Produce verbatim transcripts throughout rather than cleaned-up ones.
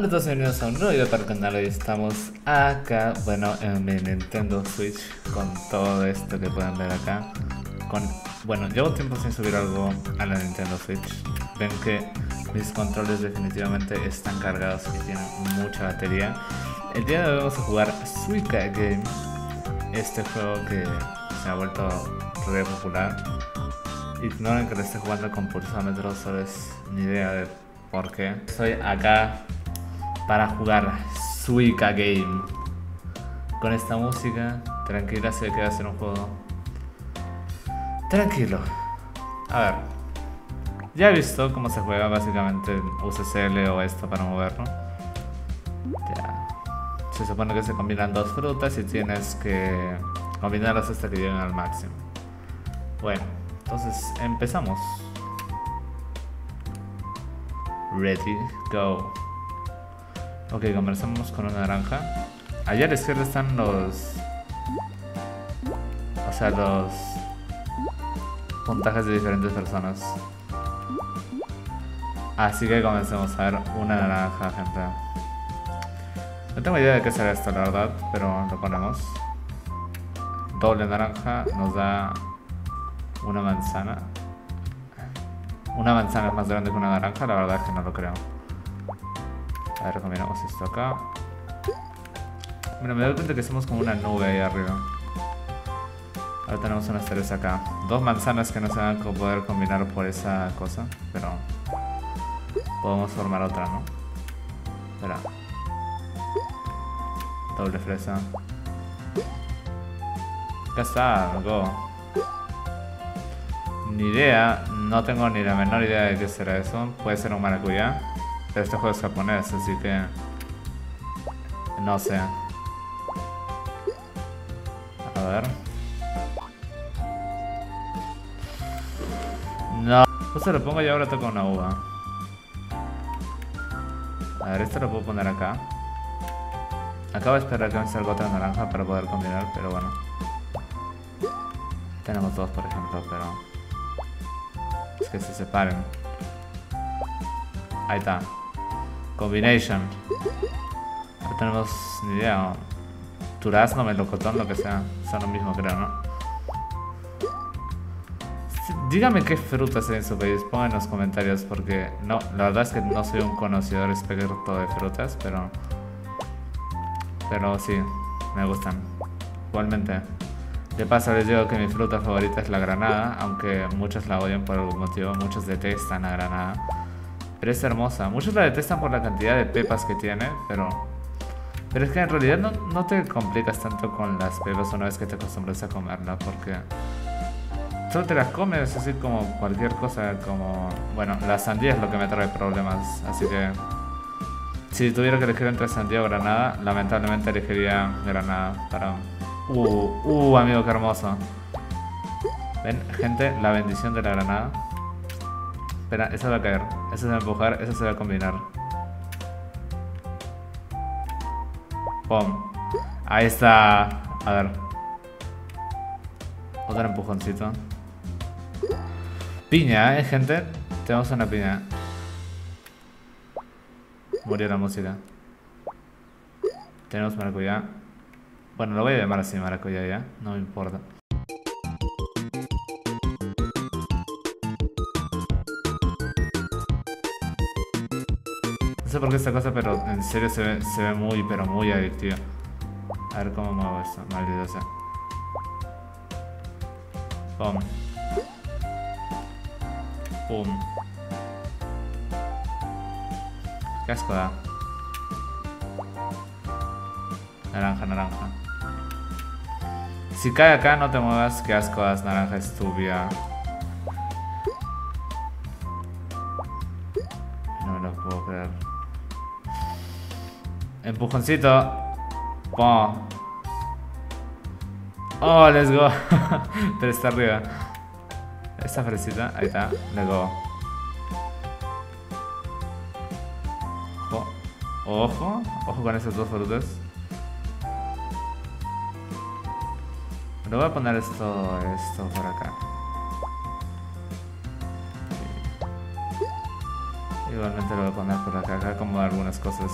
Hola a todos, bienvenidos a un nuevo video para el canal. Hoy estamos acá, bueno, en mi Nintendo Switch con todo esto que pueden ver acá. Con, bueno, llevo tiempo sin subir algo a la Nintendo Switch. Ven que mis controles definitivamente están cargados y tienen mucha batería. El día de hoy vamos a jugar Suika Game, este juego que se ha vuelto re popular. Ignoren que lo esté jugando con pulsómetros, solo es mi idea de por qué. Estoy acá para jugar Suika Game. Con esta música tranquila se ve que va a ser un juego tranquilo. A ver, ya he visto cómo se juega, básicamente usas L o esto para moverlo. Ya. Se supone que se combinan dos frutas y tienes que combinarlas hasta que lleguen al máximo. Bueno, entonces empezamos. Ready, go. Ok, comenzamos con una naranja. Allá a la izquierda están los... O sea, los... puntajes de diferentes personas. Así que comencemos a ver una naranja, gente. No tengo idea de qué será esto, la verdad, pero lo ponemos. Doble naranja nos da una manzana. Una manzana es más grande que una naranja, la verdad es que no lo creo. A ver, combinamos esto acá. Mira, me doy cuenta que somos como una nube ahí arriba. Ahora tenemos unas tres acá. Dos manzanas que no se van a poder combinar por esa cosa, pero podemos formar otra, ¿no? Espera. Doble fresa. Acá está, go. Ni idea, no tengo ni la menor idea de qué será eso. Puede ser un maracuyá. Pero este juego es japonés, así que... no sé. A ver... No... Pues se lo pongo y ahora toca una uva. A ver, esto lo puedo poner acá. Acabo de esperar que me salga otra naranja para poder combinar, pero bueno. Tenemos dos, por ejemplo, pero... es que se separen. Ahí está. Combination. No tenemos ni idea. Durazno, melocotón, lo que sea. Son lo mismo, creo, ¿no? Díganme qué frutas hay en su país. Pongan en los comentarios porque... no, la verdad es que no soy un conocedor experto de frutas, pero... pero sí, me gustan. Igualmente. De paso les digo que mi fruta favorita es la granada, aunque muchos la odian por algún motivo. Muchos detestan la granada. Pero es hermosa. Muchos la detestan por la cantidad de pepas que tiene, pero... pero es que en realidad no, no te complicas tanto con las pepas una vez que te acostumbras a comerla, porque... solo te las comes, así como cualquier cosa, como... bueno, la sandía es lo que me trae problemas, así que... si tuviera que elegir entre sandía o granada, lamentablemente elegiría granada para... ¡Uh! ¡Uh, amigo, qué hermoso! ¿Ven, gente? La bendición de la granada. Espera, esa va a caer, esa se va a empujar, esa se va a combinar. ¡Pum! Ahí está. A ver. Otro empujoncito. Piña, ¿eh, gente? Tenemos una piña. Murió la música. Tenemos maracuyá. Bueno, lo voy a llamar así, maracuyá ya, no me importa. No sé por qué esta cosa, pero en serio se ve, se ve muy, pero muy adictiva. A ver cómo muevo esto, maldita sea. Pum. Pum. Qué asco da. Naranja, naranja. Si cae acá, no te muevas. Qué asco das, naranja estúpida. No me lo puedo creer. Empujoncito. ¡Pum! Oh, let's go. Pero está arriba. Esta fresita, ahí está. Let's go. Ojo. Ojo. Ojo con esas dos frutas. Le voy a poner esto, esto por acá. Y igualmente lo voy a poner por acá, acá como algunas cosas.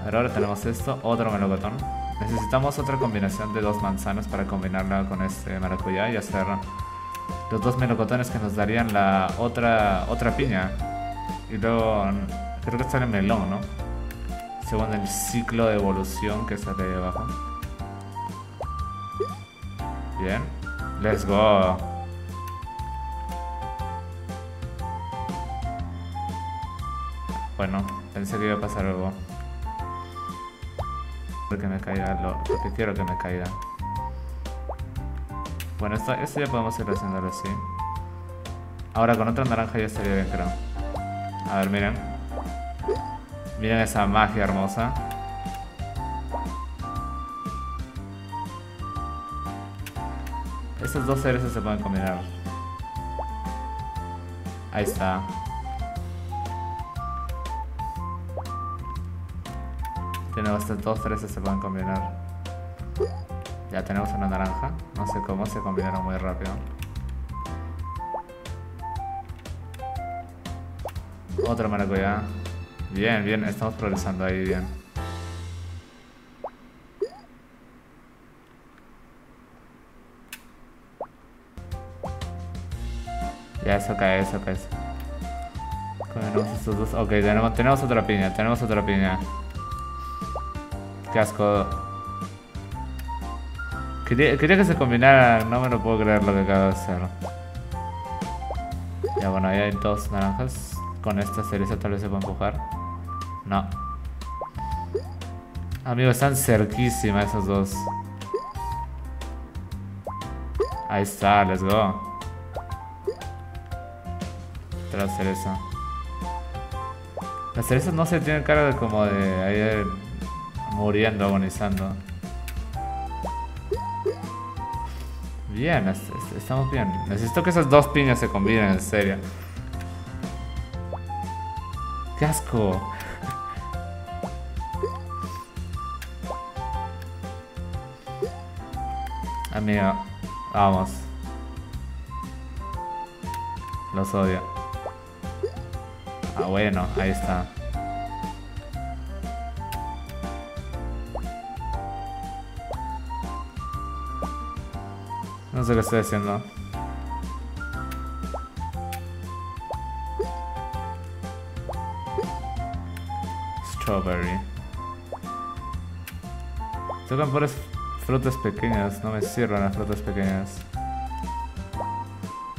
A ver, ahora tenemos esto, otro melocotón. Necesitamos otra combinación de dos manzanas para combinarla con este maracuyá y hacer los dos melocotones que nos darían la otra otra piña. Y luego, creo que sale melón, ¿no? Según el ciclo de evolución que sale de abajo. Bien. Let's go. Bueno, pensé que iba a pasar algo. Quiero que me caiga lo, lo que quiero que me caiga. Bueno, esto, esto ya podemos ir haciéndolo así. Ahora con otra naranja ya estaría bien, creo. A ver, miren. Miren esa magia hermosa. Estos dos cerezos se pueden combinar. Ahí está. Tenemos estas dos cerezas se pueden combinar. Ya tenemos una naranja. No sé cómo se combinaron muy rápido. Otro maracuyá. Bien, bien, estamos progresando ahí, bien. Ya, eso cae, eso cae. Combinamos estos dos. Ok, tenemos, tenemos otra piña, tenemos otra piña. Qué asco. Quería, quería que se combinara, no me lo puedo creer lo que acabo de hacer. Ya, bueno, ahí hay dos naranjas. Con esta cereza tal vez se puede empujar. No. Amigo, están cerquísimas esos dos. Ahí está, let's go. Otra cereza. Las cerezas no se tienen cara de como de ayer muriendo, agonizando. Bien, es, es, estamos bien. Necesito que esas dos piñas se combinen, en serio. ¡Qué asco! Amigo, vamos. Los odio. Ah, bueno, ahí está. No sé qué estoy haciendo. Strawberry. Tocan por frutas pequeñas, no me sirven las frutas pequeñas.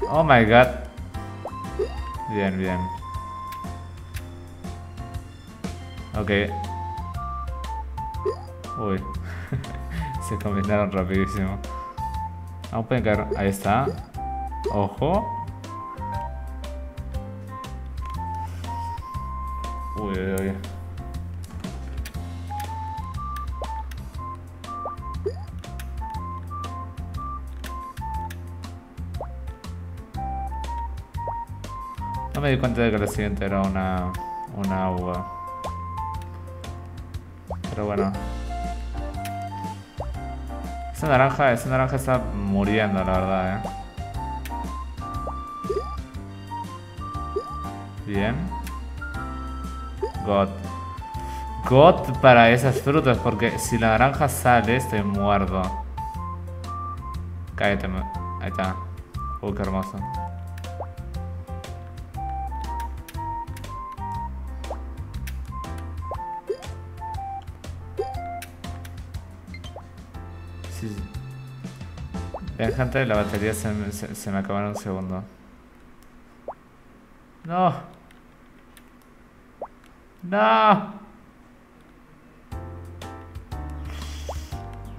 Oh my god. Bien, bien. Ok. Uy. Se combinaron rapidísimo. Aún pueden caer. Ahí está. Ojo. Uy, uy, uy. No me di cuenta de que la siguiente era una, una uva. Pero bueno. Esa naranja, esa naranja está muriendo, la verdad, eh. Bien. God. God para esas frutas, porque si la naranja sale, estoy muerto. Cállate, ahí está. Uh, qué hermoso. Vean, gente, la batería se me, se, se me acabó en un segundo. ¡No! ¡No!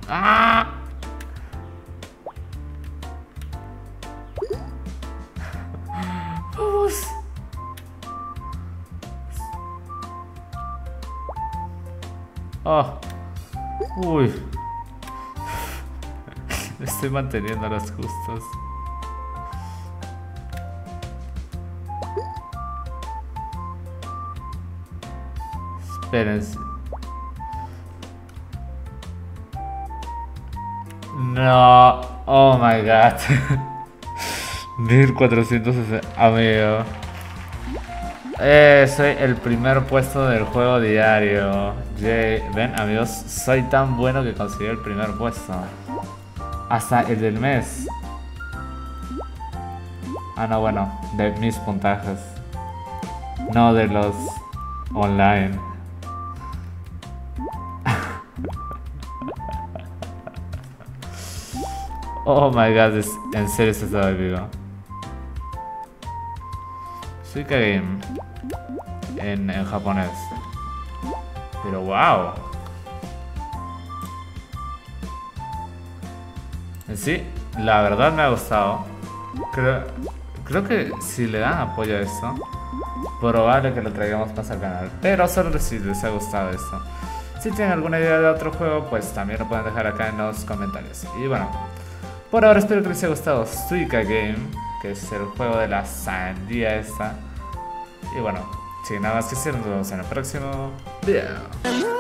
¡Ah! ¡Vamos! ¡Oh! ¡Uy! Estoy manteniendo las justas. Espérense. No. Oh my god. mil cuatrocientos sesenta. Amigo. Eh, soy el primer puesto del juego diario. Yay. Ven, amigos, soy tan bueno que conseguí el primer puesto. Hasta el del mes. Ah, no, bueno, de mis puntajes. No de los online. Oh my god, es, en serio se estaba vivo. Suika Game. En, en japonés. Pero wow. En sí, la verdad me ha gustado. Creo, creo que si le dan apoyo a esto, probable que lo traigamos más al canal. Pero solo si les ha gustado esto. Si tienen alguna idea de otro juego, pues también lo pueden dejar acá en los comentarios. Y bueno, por ahora espero que les haya gustado Suika Game, que es el juego de la sandía esta. Y bueno, sin nada más que decir, nos vemos en el próximo video.